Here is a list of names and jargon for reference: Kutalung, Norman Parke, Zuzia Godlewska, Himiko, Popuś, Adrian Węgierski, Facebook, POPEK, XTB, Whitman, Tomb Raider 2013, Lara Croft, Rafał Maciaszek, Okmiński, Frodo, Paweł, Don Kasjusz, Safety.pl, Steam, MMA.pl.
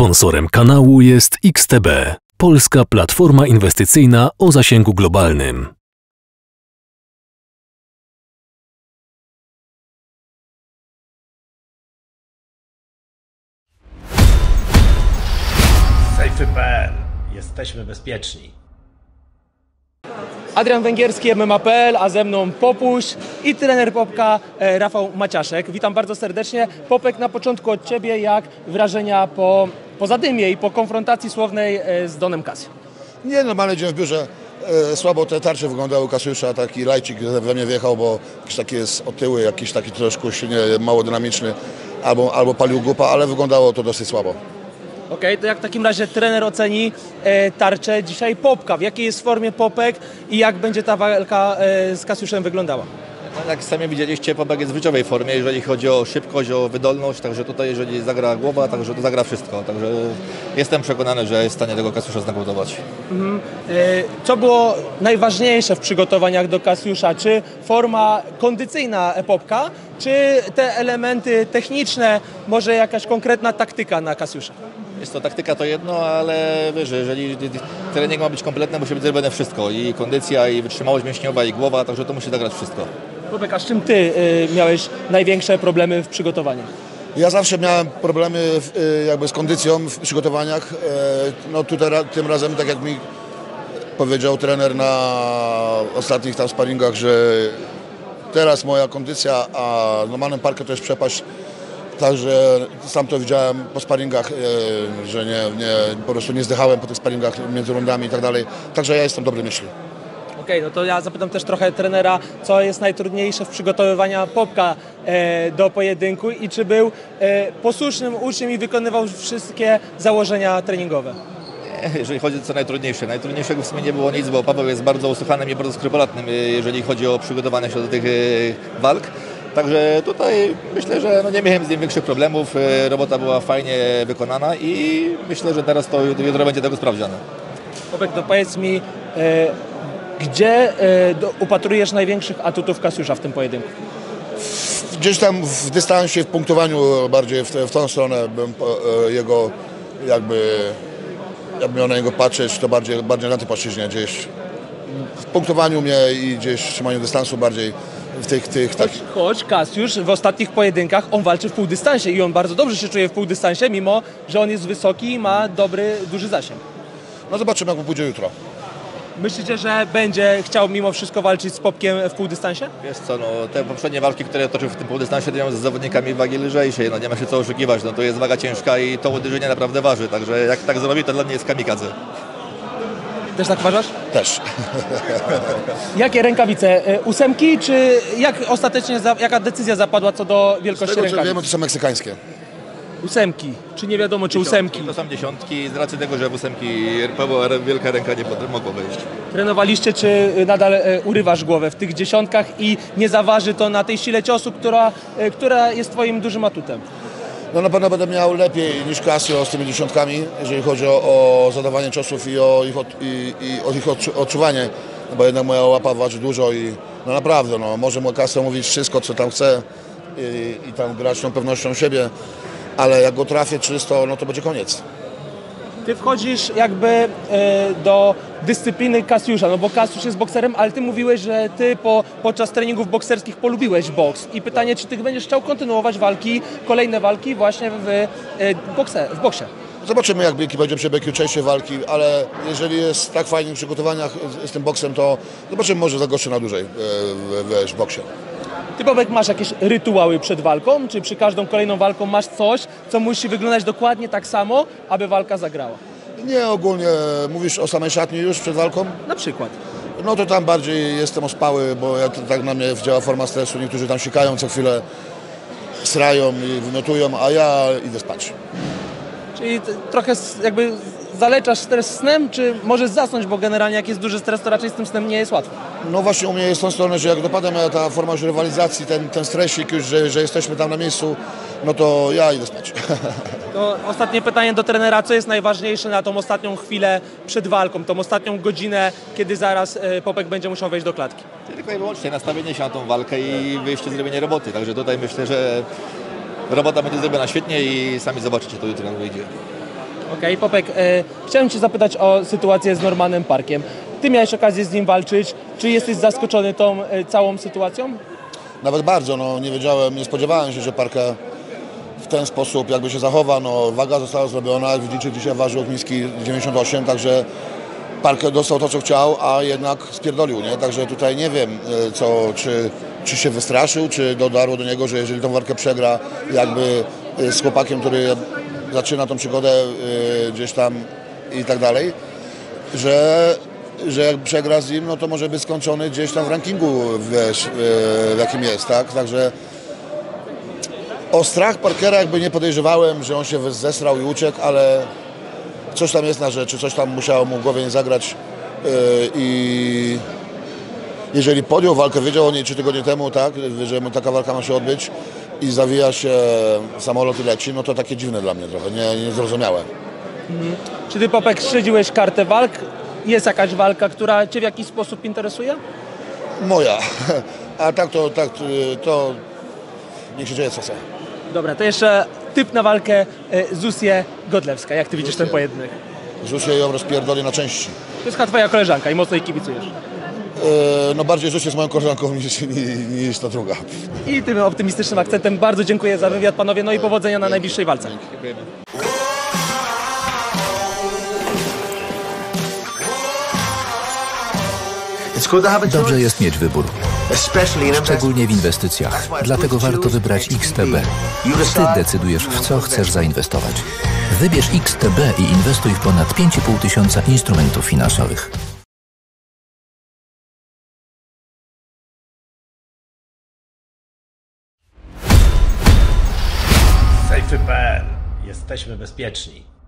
Sponsorem kanału jest XTB, polska platforma inwestycyjna o zasięgu globalnym. Safety.pl. Jesteśmy bezpieczni. Adrian Węgierski, MMA.pl, a ze mną Popuś i trener Popka Rafał Maciaszek. Witam bardzo serdecznie. Popek, na początku od Ciebie, jak wrażenia po zadymie i po konfrontacji słownej z Donem Kasjuszem? Nie, normalny dzień w biurze. Słabo te tarcze wyglądały Kasjusza, taki lajcik we mnie wjechał, bo jakiś taki jest otyły, jakiś taki troszkę silnie, mało dynamiczny, albo palił głupa, ale wyglądało to dosyć słabo. Okej, to jak w takim razie trener oceni tarczę dzisiaj Popka? W jakiej jest formie Popek i jak będzie ta walka z Kasjuszem wyglądała? Jak sami widzieliście, Popek jest w życiowej formie, jeżeli chodzi o szybkość, o wydolność, także tutaj jeżeli zagra głowa, także to zagra wszystko. Także jestem przekonany, że jest w stanie tego Kasjusza znokautować. Co było najważniejsze w przygotowaniach do Kasjusza? Czy forma kondycyjna Popka, czy te elementy techniczne, może jakaś konkretna taktyka na Kasjusza? Jest to taktyka, to jedno, ale wiesz, jeżeli trening ma być kompletny, musi być zrobione wszystko. I kondycja, i wytrzymałość mięśniowa, i głowa, także to musi zagrać wszystko. Bobek, a z czym Ty miałeś największe problemy w przygotowaniach? Ja zawsze miałem problemy jakby z kondycją w przygotowaniach. No tutaj tym razem, tak jak mi powiedział trener na ostatnich tam sparingach, że teraz moja kondycja, a z Normanem Parke to jest przepaść. Także sam to widziałem po sparingach, że po prostu nie zdychałem po tych sparingach między rundami i tak dalej. Także ja jestem dobry myśli. Okej, no to ja zapytam też trochę trenera, co jest najtrudniejsze w przygotowywaniu Popka do pojedynku i czy był posłusznym uczniem i wykonywał wszystkie założenia treningowe? Jeżeli chodzi o co najtrudniejsze, najtrudniejszego w sumie nie było nic, bo Paweł jest bardzo usłuchanym i bardzo skrupulatnym, jeżeli chodzi o przygotowanie się do tych walk. Także tutaj myślę, że nie miałem z nim większych problemów, robota była fajnie wykonana i myślę, że teraz to jutro będzie tego sprawdziane. Popek, to powiedz mi, gdzie upatrujesz największych atutów Kasjusza w tym pojedynku? Gdzieś tam w dystansie, w punktowaniu bardziej, w tą stronę bym jego jakby miał na niego patrzeć, to bardziej na tej płaszczyźnie, gdzieś w punktowaniu mnie i gdzieś w trzymaniu dystansu bardziej. Choć Kasjusz w ostatnich pojedynkach on walczy w półdystansie i on bardzo dobrze się czuje w półdystansie, mimo że on jest wysoki i ma duży zasięg. No zobaczymy, jak pójdzie jutro. Myślicie, że będzie chciał mimo wszystko walczyć z Popkiem w półdystansie? Wiesz co, no, te poprzednie walki, które toczył w tym półdystansie, to miał z zawodnikami wagi lżejszej. No, nie ma się co oszukiwać, no, to jest waga ciężka i to uderzenie naprawdę waży. Także jak tak zrobi, to dla mnie jest kamikadze. Też tak uważasz? Też. Jakie rękawice? Ósemki, czy jaka decyzja zapadła co do wielkości rękawic? Z tego, że wiemy, to są meksykańskie. Ósemki, czy nie wiadomo, czy ósemki? To są dziesiątki, z racji tego, że w ósemki wielka ręka nie mogła wejść. Trenowaliście, czy nadal urywasz głowę w tych dziesiątkach i nie zaważy to na tej sile ciosu, która jest Twoim dużym atutem? No na pewno będę miał lepiej niż Kasjusz z tymi dziesiątkami, jeżeli chodzi o zadawanie ciosów i o ich odczuwanie, bo jednak moja łapa waży dużo i no naprawdę, no, może Kasjusz mówić wszystko, co tam chce i tam grać tą pewnością siebie, ale jak go trafię czysto, no to będzie koniec. Ty wchodzisz jakby do dyscypliny Kasjusza, no bo Kasjusz jest bokserem, ale ty mówiłeś, że ty podczas treningów bokserskich polubiłeś boks. I pytanie, czy ty będziesz chciał kontynuować walki, kolejne walki właśnie w boksie? Zobaczymy, jak będzie przebiegł częściej walki, ale jeżeli jest tak fajnie w przygotowaniach z tym boksem, to zobaczymy, może zagoszczę na dłużej w boksie. Ty, Bobek, masz jakieś rytuały przed walką? Czy przy każdą kolejną walką masz coś, co musi wyglądać dokładnie tak samo, aby walka zagrała? Nie, ogólnie mówisz o samej szatni już przed walką? Na przykład. No to tam bardziej jestem ospały, bo tak na mnie działa forma stresu. Niektórzy tam sikają co chwilę, srają i wymiotują, a ja idę spać. Czyli trochę jakby zaleczasz stres snem, czy możesz zasnąć, bo generalnie jak jest duży stres, to raczej z tym snem nie jest łatwo? No właśnie u mnie jest tą stronę, że jak dopada mnie ta forma już rywalizacji, ten stresik już, że jesteśmy tam na miejscu, no to ja idę spać. To ostatnie pytanie do trenera, co jest najważniejsze na tą ostatnią chwilę przed walką, tą ostatnią godzinę, kiedy zaraz Popek będzie musiał wejść do klatki? Tylko i wyłącznie nastawienie się na tą walkę i wyjście, zrobienie roboty, także tutaj myślę, że robota będzie zrobiona świetnie i sami zobaczycie to jutro, jak wyjdzie. Okej, Popek, chciałem Cię zapytać o sytuację z Normanem Parkiem. Ty miałeś okazję z nim walczyć. Czy jesteś zaskoczony tą całą sytuacją? Nawet bardzo. No, nie wiedziałem, nie spodziewałem się, że Parke w ten sposób jakby się zachowa. No, waga została zrobiona. Jak widzicie, dzisiaj ważył Okmiński 98, także Parke dostał to, co chciał, a jednak spierdolił, nie? Także tutaj nie wiem, czy się wystraszył, czy dodarło do niego, że jeżeli tą walkę przegra jakby z chłopakiem, który zaczyna tą przygodę gdzieś tam i tak dalej, że jak przegra z nim, no to może być skończony gdzieś tam w rankingu, wiesz, w jakim jest, tak? Także o strach Parkera jakby nie podejrzewałem, że on się zesrał i uciekł, ale coś tam jest na rzeczy, coś tam musiało mu w głowie nie zagrać i jeżeli podjął walkę, wiedział o niej 3 tygodnie temu, tak, że mu taka walka ma się odbyć i zawija się samolot i leci, no to takie dziwne dla mnie trochę, niezrozumiałe. Mhm. Czy Ty, Popek, śledziłeś kartę walk? Jest jakaś walka, która Cię w jakiś sposób interesuje? Moja. A tak to niech się dzieje, co chce. Dobra, to jeszcze typ na walkę Zuzię Godlewska. Jak Ty widzisz ten pojedynek? Zuzię ją rozpierdoli na części. To jest Twoja koleżanka i mocno jej kibicujesz. No bardziej Zuzię z moją koleżanką niż ta druga. I tym optymistycznym akcentem bardzo dziękuję za wywiad, panowie. No i powodzenia na najbliższej walce. Dziękujemy. Dobrze jest mieć wybór, szczególnie w inwestycjach. Dlatego warto wybrać XTB. Ty decydujesz, w co chcesz zainwestować. Wybierz XTB i inwestuj w ponad 5,5 tysiąca instrumentów finansowych. Safety.pl. Jesteśmy bezpieczni.